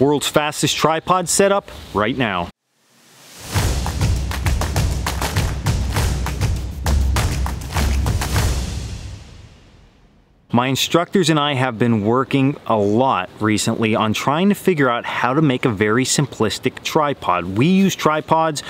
World's fastest tripod setup right now. My instructors and I have been working a lot recently on trying to figure out how to make a very simplistic tripod. We use tripods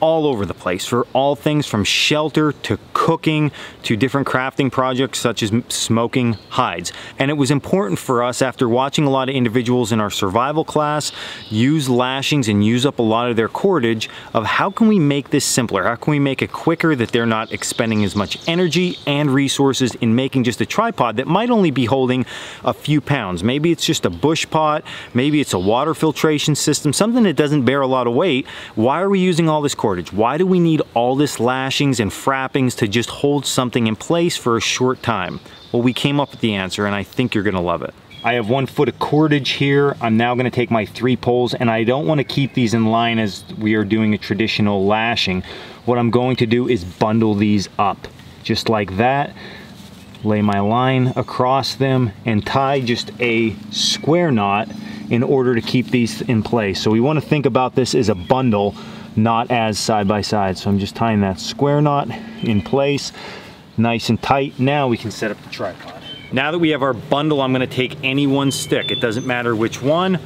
all over the place for all things from shelter to cooking to different crafting projects such as smoking hides. And it was important for us, after watching a lot of individuals in our survival class use lashings and use up a lot of their cordage, of how can we make this simpler? How can we make it quicker that they're not expending as much energy and resources in making just a tripod that might only be holding a few pounds? Maybe it's just a bush pot, maybe it's a water filtration system, something that doesn't bear a lot of weight. Why are we using all this cordage? Why do we need all this lashings and frappings to just hold something in place for a short time? Well, we came up with the answer, and I think you're gonna love it. I have 1 foot of cordage here. I'm now gonna take my 3 poles, and I don't wanna keep these in line as we are doing a traditional lashing. What I'm going to do is bundle these up, just like that. Lay my line across them and tie just a square knot in order to keep these in place. So we wanna think about this as a bundle, not as side by side. So I'm just tying that square knot in place, nice and tight. Now we can set up the tripod. Now that we have our bundle, I'm gonna take any one stick. It doesn't matter which one.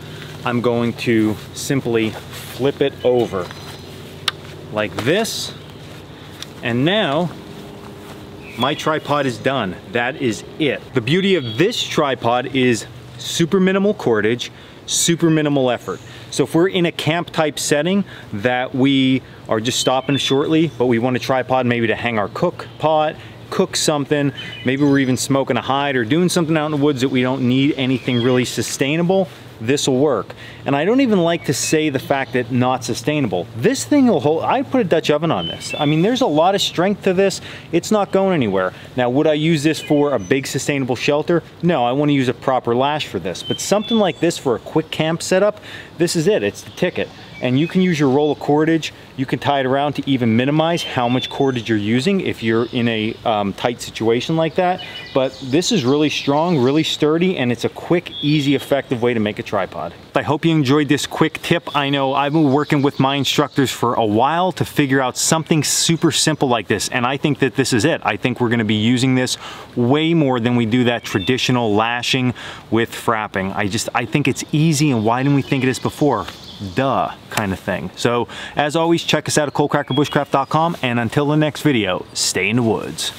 I'm going to simply flip it over like this. And now my tripod is done. That is it. The beauty of this tripod is super minimal cordage, super minimal effort. So if we're in a camp type setting that we are just stopping shortly, but we want a tripod maybe to hang our cook pot, cook something, maybe we're even smoking a hide or doing something out in the woods that we don't need anything really sustainable, this will work. And I don't even like to say the fact that not sustainable. This thing will hold, I put a Dutch oven on this. I mean, there's a lot of strength to this. It's not going anywhere. Now, would I use this for a big sustainable shelter? No, I want to use a proper lash for this. But something like this for a quick camp setup, this is it, it's the ticket. And you can use your roll of cordage. You can tie it around to even minimize how much cordage you're using if you're in a tight situation like that. But this is really strong, really sturdy, and it's a quick, easy, effective way to make a tripod. I hope you enjoyed this quick tip. I know I've been working with my instructors for a while to figure out something super simple like this, and I think that this is it. I think we're gonna be using this way more than we do that traditional lashing with frapping. I think it's easy, and why didn't we think of this before? Duh, kind of thing. So as always, check us out at coalcrackerbushcraft.com, and until the next video, stay in the woods.